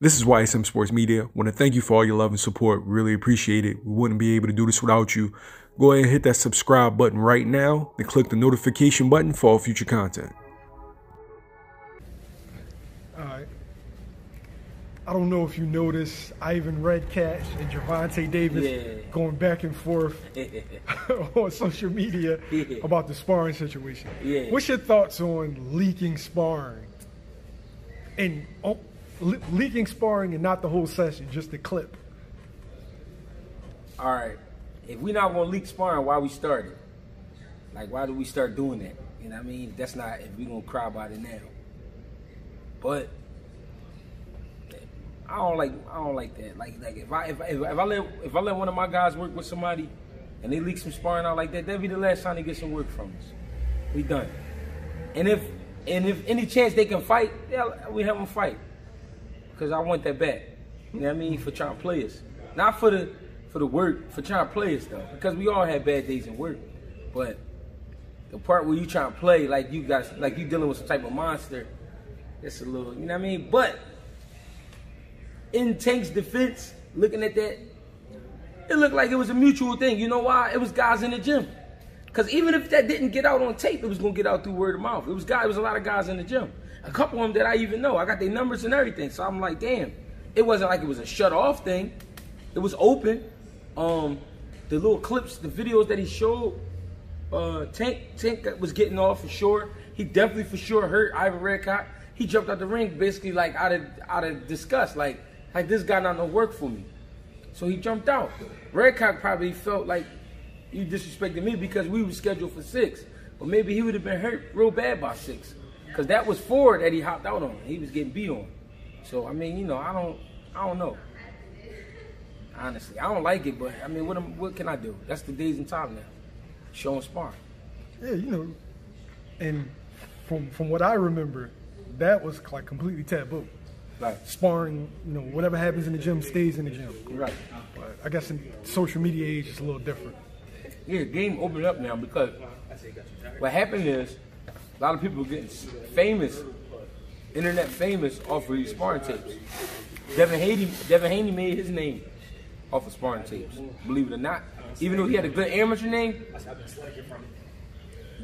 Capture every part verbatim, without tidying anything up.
This is Y S M Sports Media. I want to thank you for all your love and support. Really appreciate it. We wouldn't be able to do this without you. Go ahead and hit that subscribe button right now and click the notification button for all future content. All right. I don't know if you noticed Ivan Redkach and Gervonta Davis yeah. going back and forth on social media yeah. about the sparring situation. Yeah. What's your thoughts on leaking sparring? And oh, Le- leaking sparring and not the whole session, just the clip. All right. If we're not going to leak sparring, why we started? Like, why do we start doing that? You know what I mean? That's not, if we're going to cry about it now. But I don't like, I don't like that. Like, like if I, if, if, if I let, if I let one of my guys work with somebody and they leak some sparring out like that, that'd be the last time they get some work from us. We done. And if, and if any chance they can fight, yeah, we have them fight. Because I want that back, you know what I mean, for trying to play us. Not for the for the work, for trying to play us though, because we all had bad days in work. But the part where you trying to play, like you got, like you dealing with some type of monster, that's a little, you know what I mean? But in Tank's defense, looking at that, it looked like it was a mutual thing. You know why? It was guys in the gym. Because even if that didn't get out on tape, it was going to get out through word of mouth. It was guys, it was a lot of guys in the gym. A couple of them that I even know. I got their numbers and everything. So I'm like, damn. It wasn't like it was a shut-off thing. It was open. Um, the little clips, the videos that he showed, uh, Tank Tank was getting off for sure. He definitely for sure hurt Ivan Redkach. He jumped out the ring basically like out of out of disgust. Like, like this guy not no work for me. So he jumped out. Redkach probably felt like you disrespected me because we were scheduled for six. But maybe he would have been hurt real bad by six. Because that was four that he hopped out on. He was getting beat on. So, I mean, you know, I don't I don't know. Honestly, I don't like it, but, I mean, what am, what can I do? That's the days and time now. Showing sparring. Yeah, you know, and from from what I remember, that was, like, completely taboo. Like, sparring, you know, whatever happens in the gym stays in the gym. Right. But I guess in social media age, it's a little different. Yeah, game opened up now because what happened is, a lot of people getting famous, internet famous off of these sparring tapes. Devin Haney, Devin Haney made his name off of sparring tapes, believe it or not. Even though he had a good amateur name,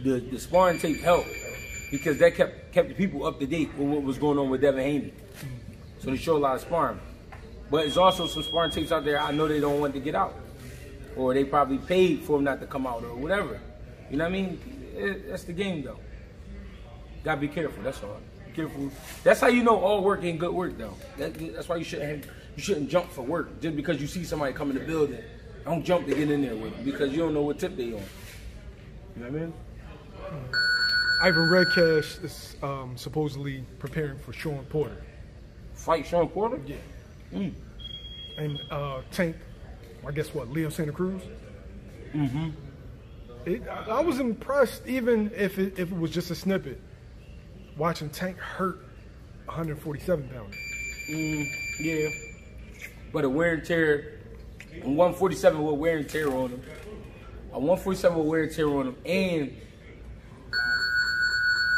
the, the sparring tape helped because that kept kept the people up to date with what was going on with Devin Haney. So they show a lot of sparring. But there's also some sparring tapes out there I know they don't want to get out. Or they probably paid for them not to come out or whatever. You know what I mean? It, that's the game though. Gotta be careful. That's all. Be careful. That's how you know all work ain't good work, though. That, that's why you shouldn't you shouldn't jump for work just because you see somebody come in the building. Don't jump to get in there with them because you don't know what tip they on. You know what I mean? Ivan Redkach is um, supposedly preparing for Shawn Porter. Fight Shawn Porter? Yeah. Mm. And uh, Tank, I guess what? Leo Santa Cruz. Mm-hmm. It, I, I was impressed, even if it, if it was just a snippet. Watching Tank hurt one forty-seven pounds. Mm, yeah. But a wear and tear, one forty-seven with wear and tear on him. A one forty-seven with wear and tear on him. And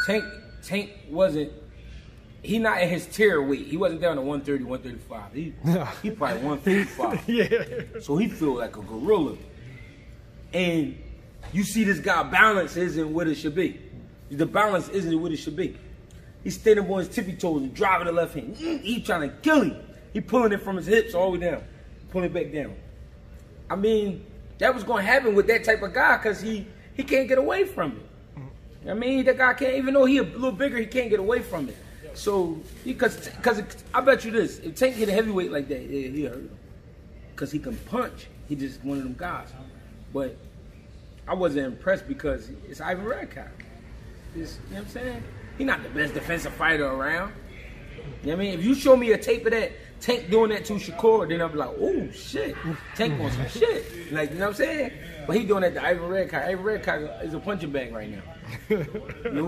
Tank Tank wasn't, he not at his tear weight. He wasn't down to one thirty, one thirty-five. He, no. he probably one fifty-five. Yeah. So he feel like a gorilla. And you see this guy balance isn't what it should be. The balance isn't what it should be. He's standing on his tippy toes and driving the left hand. He trying to kill him. He pulling it from his hips all the way down. Pulling it back down. I mean, that was going to happen with that type of guy because he, he can't get away from it. I mean, that guy can't, even though he a little bigger, he can't get away from it. So, because I bet you this, if Tank hit a heavyweight like that, yeah, he hurt him. Because he can punch. He just one of them guys. But I wasn't impressed because it's Ivan Redkach. It's, you know what I'm saying? He's not the best defensive fighter around. You know what I mean? If you show me a tape of that, Tank doing that to Shakur, then I'll be like, oh, shit. Tank on some shit. Like, you know what I'm saying? But he doing that to Ivan Redkach. Ivan Redkach is a punching bag right now. You know?